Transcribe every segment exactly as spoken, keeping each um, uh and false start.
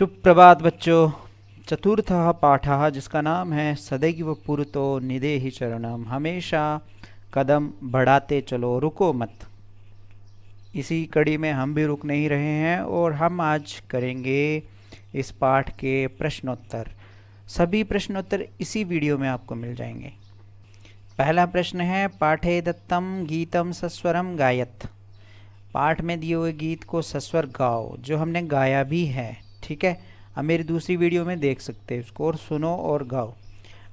शुभ प्रभात बच्चों। चतुर्थ पाठ जिसका नाम है सदैव पुरतो निधेहि चरणम्, हमेशा कदम बढ़ाते चलो, रुको मत। इसी कड़ी में हम भी रुक नहीं रहे हैं और हम आज करेंगे इस पाठ के प्रश्नोत्तर। सभी प्रश्नोत्तर इसी वीडियो में आपको मिल जाएंगे। पहला प्रश्न है, पाठे दत्तम गीतम सस्वरम गायत। पाठ में दिए हुए गीत को सस्वर गाओ, जो हमने गाया भी है, ठीक है। अब मेरी दूसरी वीडियो में देख सकते हैं उसको, और सुनो और गाओ।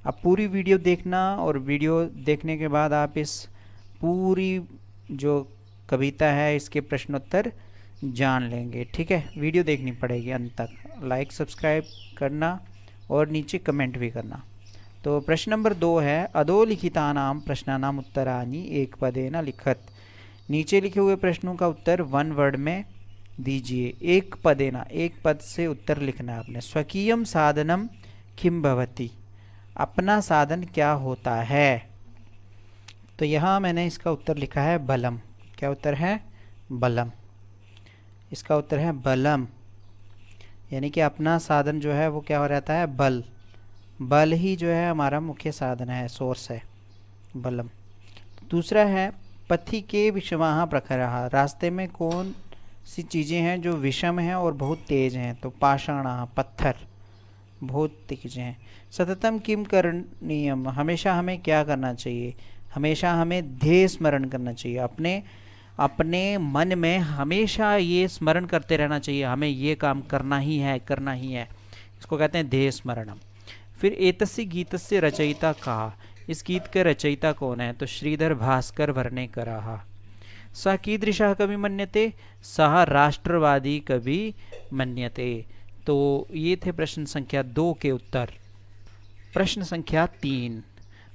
अब पूरी वीडियो देखना, और वीडियो देखने के बाद आप इस पूरी जो कविता है इसके प्रश्नोत्तर जान लेंगे, ठीक है। वीडियो देखनी पड़ेगी अंत तक। लाइक सब्सक्राइब करना और नीचे कमेंट भी करना। तो प्रश्न नंबर दो है, अधोलिखिता नाम प्रश्नानाम उत्तराणि एक पदेन लिखत। नीचे लिखे हुए प्रश्नों का उत्तर वन वर्ड में दीजिए। एक पदेना, एक पद से उत्तर लिखना है आपने। स्वकीयम साधनम किम भवति, अपना साधन क्या होता है। तो यहाँ मैंने इसका उत्तर लिखा है बलम। क्या उत्तर है? बलम। इसका उत्तर है बलम, यानी कि अपना साधन जो है वो क्या हो रहता है? बल। बल ही जो है हमारा मुख्य साधन है, सोर्स है बलम। दूसरा है, पथि के विषमाः प्रखराः। रास्ते में कौन सी चीज़ें हैं जो विषम हैं और बहुत तेज हैं? तो पाषाणा, पत्थर बहुत तेज हैं। सततम किम करणीयम, हमेशा हमें क्या करना चाहिए? हमेशा हमें ध्येय स्मरण करना चाहिए। अपने अपने मन में हमेशा ये स्मरण करते रहना चाहिए, हमें ये काम करना ही है, करना ही है। इसको कहते हैं ध्येय स्मरणम। फिर एतस्य गीतस्य रचयिता कहा, इस गीत के रचयिता कौन है? तो श्रीधरभास्कर-वर्णेकरः। स कीदृशः कवि मन्यते, सह राष्ट्रवादी कवि मन्यते। तो ये थे प्रश्न संख्या दो के उत्तर। प्रश्न संख्या तीन,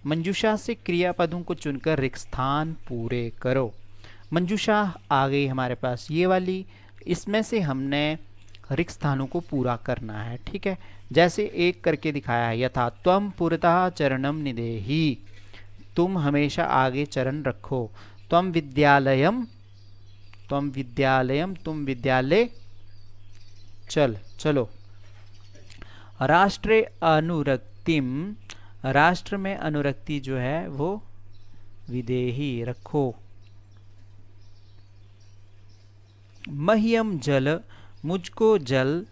मंजूषा से क्रियापदों को चुनकर रिक्त स्थान पूरे करो। मंजूषा आ गई हमारे पास, ये वाली, इसमें से हमने रिक्त स्थानों को पूरा करना है, ठीक है। जैसे एक करके दिखाया है, यथा त्वं पुरतः चरणम निधेहि, तुम हमेशा आगे चरण रखो। त्वं विद्यालयम, त्वं विद्यालयम, तुम विद्यालय चल, चलो। राष्ट्रे अनुरक्तिम, राष्ट्र में अनुरक्ति जो है वो विदेही, रखो। मह्यम जल, मुझको जल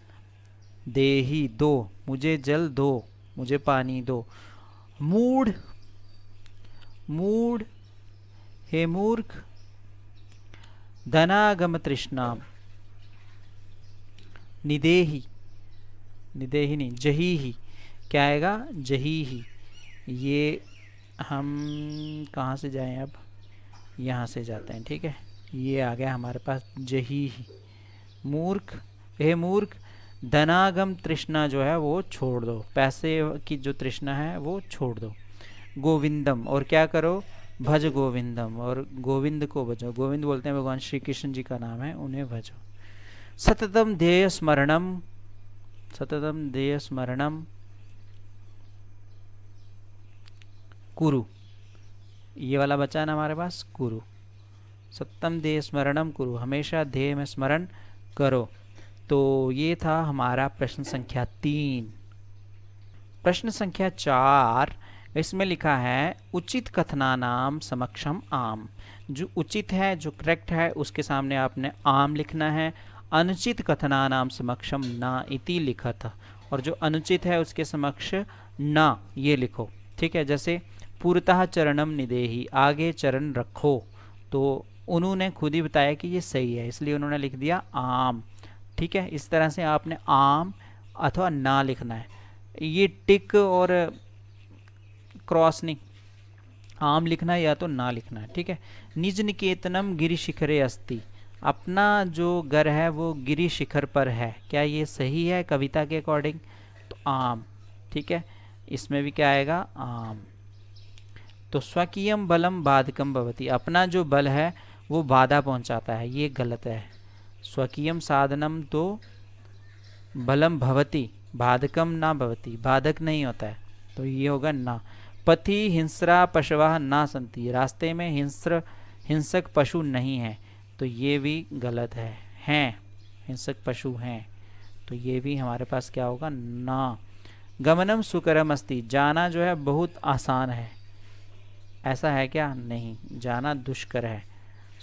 देही, दो, मुझे जल दो, मुझे पानी दो। मूढ़, मूढ़ हे मूर्ख, धनागम तृष्णाम निदेही, निदेही नहीं जहीही, क्या आएगा? जहीही। ये हम कहाँ से जाएं? अब यहाँ से जाते हैं, ठीक है। ये आ गया हमारे पास जहीही, मूर्ख हे मूर्ख, धनागम तृष्णा जो है वो छोड़ दो, पैसे की जो तृष्णा है वो छोड़ दो। गोविंदम, और क्या करो? भज गोविंदम, और गोविंद को भजो। गोविंद बोलते हैं भगवान श्री कृष्ण जी का नाम है, उन्हें भजो। सततम ध्येय स्मरणम, सततम ध्येय स्मरणम कुरु। ये वाला बचा ना हमारे पास, कुरु। सततम ध्येय स्मरणम कुरु, हमेशा ध्येय में स्मरण करो। तो ये था हमारा प्रश्न संख्या तीन। प्रश्न संख्या चार, इसमें लिखा है उचित कथना नाम समक्षम आम। जो उचित है, जो करेक्ट है, उसके सामने आपने आम लिखना है। अनुचित कथना नाम समक्षम ना इति लिखा था, और जो अनुचित है उसके समक्ष ना ये लिखो, ठीक है। जैसे पूर्तः चरणम निदेहि, आगे चरण रखो। तो उन्होंने खुद ही बताया कि ये सही है, इसलिए उन्होंने लिख दिया आम, ठीक है। इस तरह से आपने आम अथवा ना लिखना है। ये टिक और क्रॉस नहीं, आम लिखना है या तो ना लिखना है, ठीक है। निज निकेतनम गिरि शिखरे अस्ति, अपना जो घर है वो गिरि शिखर पर है। क्या ये सही है कविता के अकॉर्डिंग? तो आम, ठीक है। इसमें भी क्या आएगा? आम। तो स्वकीयम बलम बाधकम भवति, अपना जो बल है वो बाधा पहुंचाता है, ये गलत है। स्वकीयम साधनम तो बलम भवति, बाधकम ना भवति, बाधक नहीं होता है, तो ये होगा ना। पथि हिंस्रा पशवाः ना सन्ति, रास्ते में हिंस्र हिंसक पशु नहीं है, तो ये भी गलत है, हैं हिंसक पशु हैं, तो ये भी हमारे पास क्या होगा ना। गमनम सुकरम अस्ति, जाना जो है बहुत आसान है, ऐसा है क्या? नहीं, जाना दुष्कर है।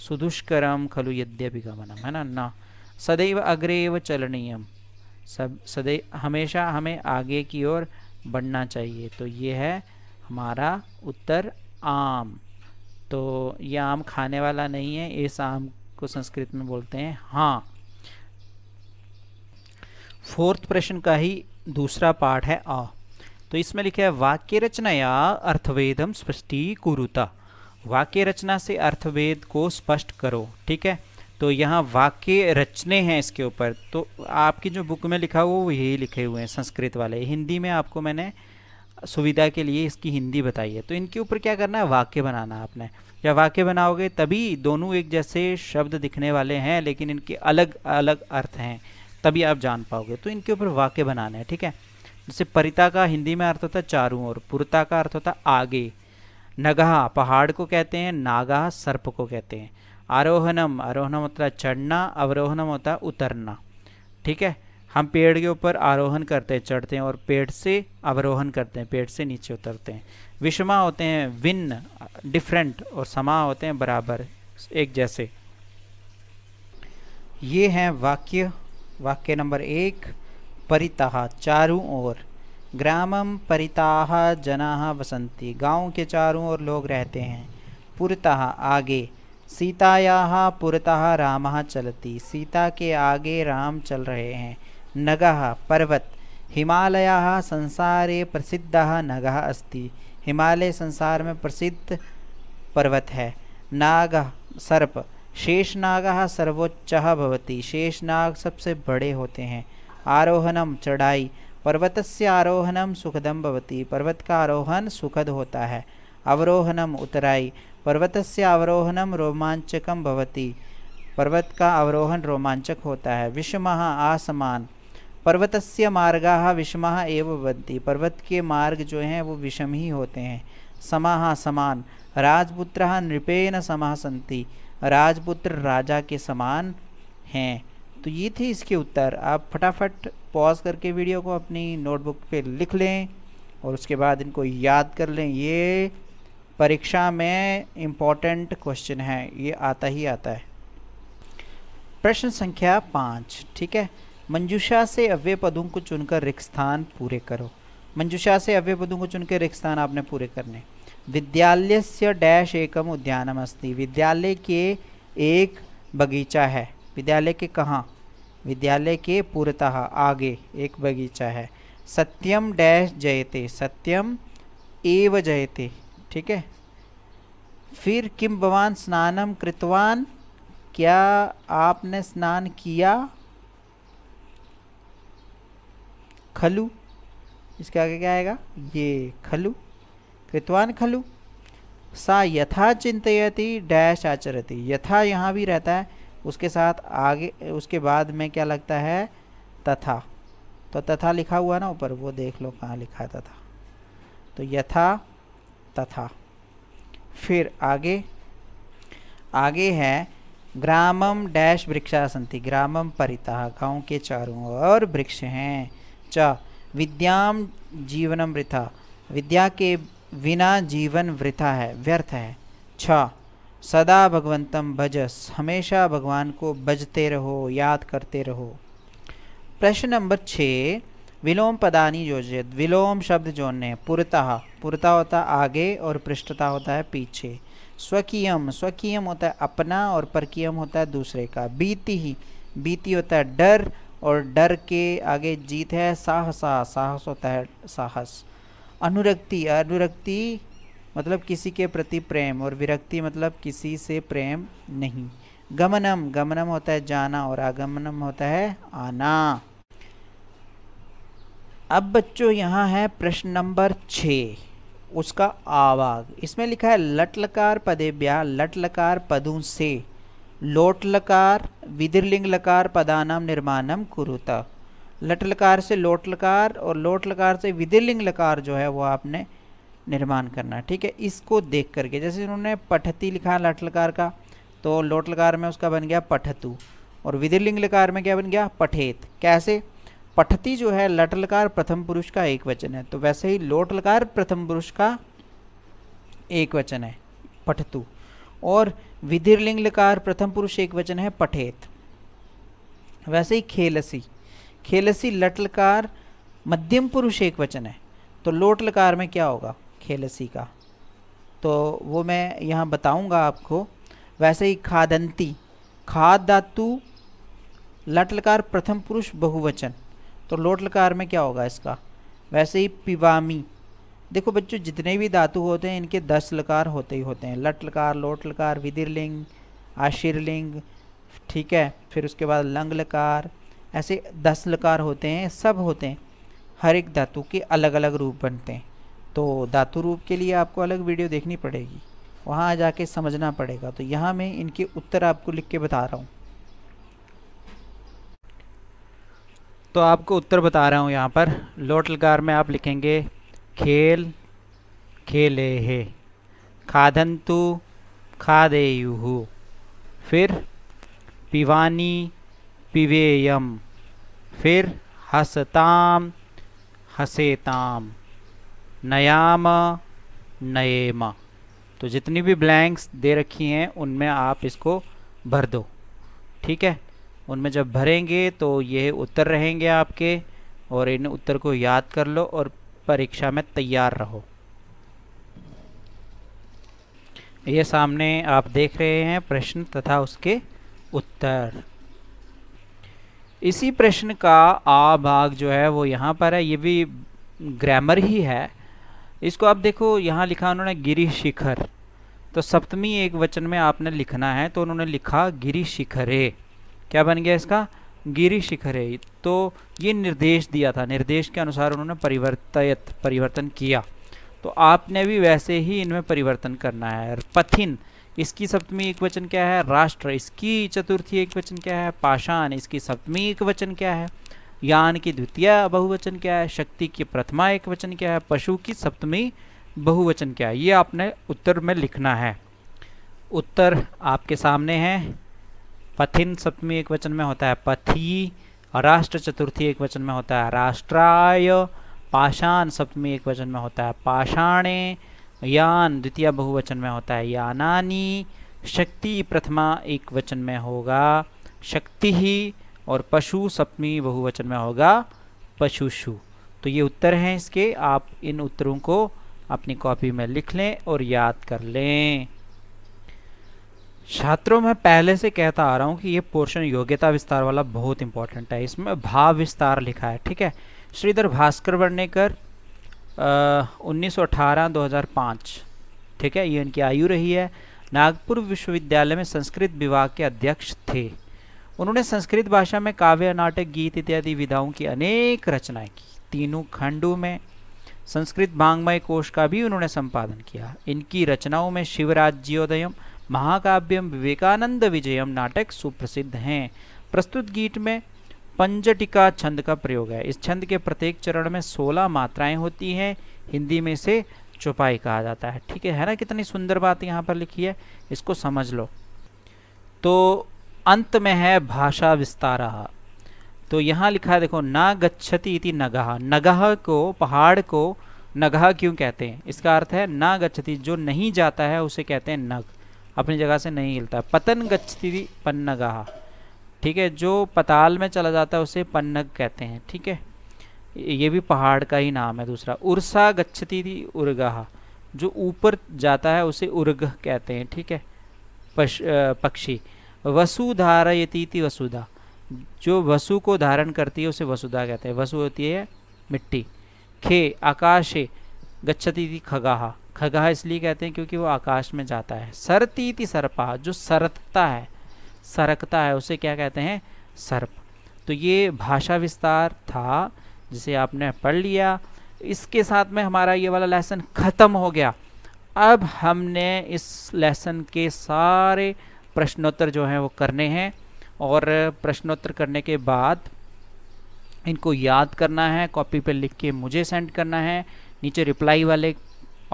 सुदुष्करम खलु यद्यपि गमनम, है ना ना। सदैव अग्रेव चलनीयम, सब सदैव हमेशा हमें आगे की ओर बढ़ना चाहिए। तो ये है हमारा उत्तर आम। तो ये आम खाने वाला नहीं है, इस आम को संस्कृत में बोलते हैं हाँ। फोर्थ प्रश्न का ही दूसरा पाठ है आ। तो इसमें लिखा है वाक्य रचना या अर्थवेदम स्पष्टी कुरुता, वाक्य रचना से अर्थवेद को स्पष्ट करो। ठीक है, तो यहाँ वाक्य रचने हैं इसके ऊपर, तो आपकी जो बुक में लिखा हुआ वो यही लिखे हुए हैं संस्कृत वाले। हिंदी में आपको मैंने सुविधा के लिए इसकी हिंदी बताई है। तो इनके ऊपर क्या करना है, वाक्य बनाना आपने। या वाक्य बनाओगे तभी दोनों एक जैसे शब्द दिखने वाले हैं, लेकिन इनके अलग अलग अर्थ हैं, तभी आप जान पाओगे। तो इनके ऊपर वाक्य बनाना है। ठीक है, जैसे परिता का हिंदी में अर्थ होता है चारों ओर, पुरता का अर्थ होता आगे, नगहा पहाड़ को कहते हैं, नागा सर्प को कहते हैं, आरोहणम, आरोहणम होता है चढ़ना, अवरोहणम होता है उतरना। ठीक है, हम पेड़ के ऊपर आरोहण करते हैं, चढ़ते हैं, और पेड़ से अवरोहन करते हैं, पेड़ से नीचे उतरते हैं। विषमा होते हैं भिन्न, डिफरेंट, और समा होते हैं बराबर, एक जैसे। ये हैं वाक्य। वाक्य नंबर एक, परिताहा चारों ओर, ग्रामम परिताहा जनाहा वसंती, गांव के चारों ओर लोग रहते हैं। पुरताहा आगे, सीतायाहा पुरताहा रामहा चलती, सीता के आगे राम चल रहे हैं। नगहा पर्वत, हिमालयाहा संसारे प्रसिद्धः नगहा अस्ति, हिमालय संसार में प्रसिद्ध पर्वत है। नागः सर्प, शेषनागः सर्वोच्चः भवति, शेषनाग सबसे बड़े होते हैं। आरोहणम चढ़ाई, पर्वतस्य आरोहणम सुखदं भवति, पर्वत का आरोहण सुखद होता है। अवरोहणम उतराई, पर्वतस्य अवरोहणम रोमांचकम भवति, पर्वत का अवरोहण रोमांचक होता है। विषमः आसमान, पर्वतस्य मार्गाः विषमाः एव भवन्ति, पर्वत के मार्ग जो हैं वो विषम ही होते हैं। समाः समान, राजपुत्रः नृपेण समाः सन्ति, राजपुत्र राजा के समान हैं। तो ये थे इसके उत्तर। आप फटाफट पॉज करके वीडियो को अपनी नोटबुक पे लिख लें और उसके बाद इनको याद कर लें। ये परीक्षा में इम्पॉर्टेंट क्वेश्चन है, ये आता ही आता है। प्रश्न संख्या पाँच, ठीक है। मंजुषा से अव्यय पदों को चुनकर रिक्त स्थान पूरे करो। मंजुषा से अव्यय पदों को चुनकर रिक्त स्थान आपने पूरे करने। विद्यालयस्य डैश एकम उद्यानम अस्ति, विद्यालय के एक बगीचा है। विद्यालय के कहाँ? विद्यालय के पूर्वतः आगे एक बगीचा है। सत्यम डैश जयते, सत्यम एव जयते, ठीक है। फिर किम भवान स्नानम कृतवान, क्या आपने स्नान किया? खलु, इसके आगे क्या आएगा? ये खलु, कृतवान खलु। सा यथा चिंतयति डैश आचरति, यथा यहाँ भी रहता है, उसके साथ आगे उसके बाद में क्या लगता है? तथा। तो तथा लिखा हुआ ना ऊपर, वो देख लो कहाँ लिखा है तथा। तो यथा तथा। फिर आगे आगे है ग्रामम डैश वृक्षा संति, ग्रामम परितः गाँव के चारों ओर वृक्ष हैं। च विद्याम जीवनम वृथा, विद्या के बिना जीवन वृथा है, व्यर्थ है। छ सदा भगवंतम भजस, हमेशा भगवान को भजते रहो, याद करते रहो। प्रश्न नंबर छः, विलोम पदानी योजित, विलोम शब्द जोड़ने। पुरतः, पुरता होता आगे और पृष्ठता होता है पीछे। स्वकीयम, स्वकीयम होता है अपना और परकीयम होता है दूसरे का। बीती ही, बीती होता है डर और डर के आगे जीत है। साहसा, साहस होता है साहस। अनुरक्ति, अनुरक्ति मतलब किसी के प्रति प्रेम, और विरक्ति मतलब किसी से प्रेम नहीं। गमनम, गमनम होता है जाना और आगमनम होता है आना। अब बच्चों यहाँ है प्रश्न नंबर छः, उसका आवाग। इसमें लिखा है लटलकार पदेभ्यः, लटलकार पदों से लोटलकार विधिर्लिंगलकार पदानाम निर्माणम कुरुता। लटलकार से लोटलकार और लोटलकार से विधिर्लिंगलकार जो है वो आपने निर्माण करना। ठीक है, इसको देख करके जैसे उन्होंने पठती लिखा लटलकार का, तो लोटलकार में उसका बन गया पठतु, और विधिर्लिंगलकार में क्या बन गया? पठेत। कैसे? पठती जो है लट लकार प्रथम पुरुष का एक वचन है, तो वैसे ही लोट लकार प्रथम पुरुष का एक वचन है पठतु, और विधिर्लिंग लकार प्रथम पुरुष एक वचन है पठेत। वैसे ही खेलसी, खेलसी लट लकार मध्यम पुरुष एक वचन है, तो लोट लकार में क्या होगा खेलसी का, तो वो मैं यहाँ बताऊंगा आपको। वैसे ही खादंती, खाद धातु लट लकार प्रथम पुरुष बहुवचन, तो लोट लकार में क्या होगा इसका। वैसे ही पिबामी, देखो बच्चों जितने भी धातु होते हैं इनके दस लकार होते ही होते हैं, लट लकार, लोट लकार, विधिर्लिंग, आशीर्लिंग, ठीक है, फिर उसके बाद लंग लकार, ऐसे दस लकार होते हैं, सब होते हैं, हर एक धातु के अलग अलग रूप बनते हैं। तो धातु रूप के लिए आपको अलग वीडियो देखनी पड़ेगी, वहाँ जाके समझना पड़ेगा। तो यहाँ मैं इनके उत्तर आपको लिख के बता रहा हूँ, तो आपको उत्तर बता रहा हूँ यहाँ पर। लोट लकार में आप लिखेंगे खेल खेले है, खादंतु खादेयुः, फिर पिवानी पिवेयम, फिर हसताम हसेताम, नयाम नयेम। तो जितनी भी ब्लैंक्स दे रखी हैं उनमें आप इसको भर दो, ठीक है। उनमें जब भरेंगे तो ये उत्तर रहेंगे आपके, और इन उत्तर को याद कर लो और परीक्षा में तैयार रहो। ये सामने आप देख रहे हैं प्रश्न तथा उसके उत्तर। इसी प्रश्न का आ भाग जो है वो यहाँ पर है, ये भी ग्रामर ही है। इसको आप देखो यहाँ लिखा उन्होंने गिरि शिखर, तो सप्तमी एक वचन में आपने लिखना है, तो उन्होंने लिखा गिरि शिखरे, क्या बन गया इसका गिरि शिखरे। तो ये निर्देश दिया था, निर्देश के अनुसार उन्होंने परिवर्तित परिवर्तन किया, तो आपने भी वैसे ही इनमें परिवर्तन करना है। पथिन, इसकी सप्तमी एक वचन क्या है, राष्ट्र, इसकी चतुर्थी एक वचन क्या है, पाषाण, इसकी सप्तमी एक वचन क्या है, यान की द्वितीय बहुवचन क्या है, शक्ति की प्रथमा एक वचन क्या है, पशु की सप्तमी बहुवचन क्या है। ये आपने उत्तर में लिखना है। उत्तर आपके सामने है, पथिन सप्तमी एक वचन में होता है पथी, राष्ट्र चतुर्थी एक वचन में होता है राष्ट्राय, पाषाण सप्तमी एक वचन में होता है पाषाणे, यान द्वितीय बहुवचन में होता है यानानी, शक्ति प्रथमा एक वचन में होगा शक्ति ही, और पशु सप्तमी बहुवचन में होगा पशुषु। तो ये उत्तर हैं इसके। आप इन उत्तरों को अपनी कॉपी में लिख लें और याद कर लें। छात्रों मैं पहले से कहता आ रहा हूँ कि ये पोर्शन योग्यता विस्तार वाला बहुत इंपॉर्टेंट है, इसमें भाव विस्तार लिखा है, ठीक है। श्रीधर भास्कर-वर्णेकर उन्नीस सौ अठारह दो हज़ार पाँच, ठीक है, ये इनकी आयु रही है। नागपुर विश्वविद्यालय में संस्कृत विभाग के अध्यक्ष थे। उन्होंने संस्कृत भाषा में काव्य, नाटक, गीत इत्यादि विधाओं की अनेक रचनाएं की। तीनों खंडों में संस्कृत भांगमय कोश का भी उन्होंने संपादन किया। इनकी रचनाओं में शिवराज्योदयम, महाकाव्यम, विवेकानंद विजयम नाटक सुप्रसिद्ध हैं। प्रस्तुत गीत में पंजटिका छंद का प्रयोग है। इस छंद के प्रत्येक चरण में सोलह मात्राएं होती हैं। हिंदी में इसे चौपाई कहा जाता है, ठीक है, है ना। कितनी सुंदर बात यहाँ पर लिखी है, इसको समझ लो। तो अंत में है भाषा विस्तारः, तो यहाँ लिखा है देखो, ना गच्छति इति नगः। नगः को, पहाड़ को नगः क्यों कहते हैं, इसका अर्थ है ना गच्छति, जो नहीं जाता है उसे कहते हैं नग, अपनी जगह से नहीं हिलता। पतन गच्छति पन्नगः, ठीक है, जो पताल में चला जाता है उसे पन्नग कहते हैं, ठीक है, ये भी पहाड़ का ही नाम है। दूसरा उर्सा गच्छति इति उर्गः, जो ऊपर जाता है उसे उर्ग कहते हैं, ठीक है, पक्षी। वसुधारयति इति वसुधा, जो वसु को धारण करती है उसे वसुधा कहते हैं, वसु होती है मिट्टी। खे आकाशे गच्छति इति खगाहा, खगाह इसलिए कहते हैं क्योंकि वो आकाश में जाता है। सरति इति सर्पा, जो सरकता है, सरकता है उसे क्या कहते हैं सर्प। तो ये भाषा विस्तार था जिसे आपने पढ़ लिया। इसके साथ में हमारा ये वाला लेसन ख़त्म हो गया। अब हमने इस लेसन के सारे प्रश्नोत्तर जो हैं वो करने हैं, और प्रश्नोत्तर करने के बाद इनको याद करना है, कॉपी पे लिख के मुझे सेंड करना है। नीचे रिप्लाई वाले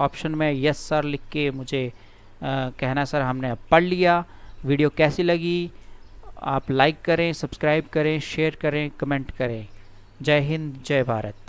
ऑप्शन में यस सर लिख के मुझे आ, कहना सर हमने पढ़ लिया, वीडियो कैसी लगी। आप लाइक करें, सब्सक्राइब करें, शेयर करें, कमेंट करें। जय हिंद, जय भारत।